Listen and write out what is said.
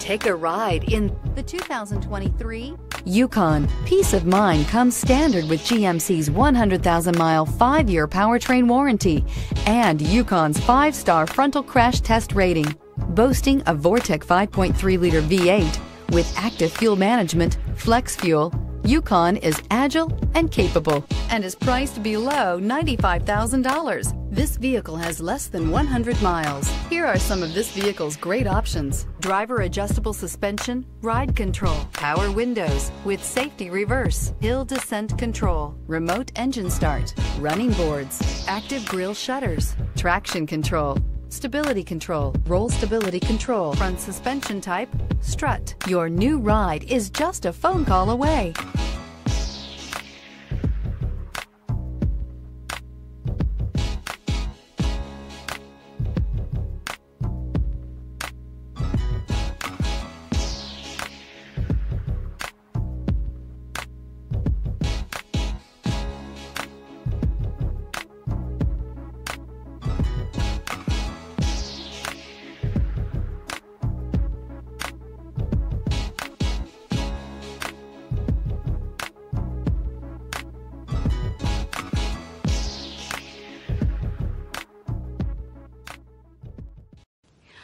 Take a ride in the 2023 Yukon. Peace of mind comes standard with GMC's 100,000-mile 5-year powertrain warranty and Yukon's 5-star frontal crash test rating. Boasting a Vortec 5.3-liter V8 with active fuel management, flex fuel, Yukon is agile and capable and is priced below $95,000. This vehicle has less than 100 miles. Here are some of this vehicle's great options: driver adjustable suspension, ride control, power windows with safety reverse, hill descent control, remote engine start, running boards, active grille shutters, traction control, stability control, roll stability control, front suspension type, strut. Your new ride is just a phone call away.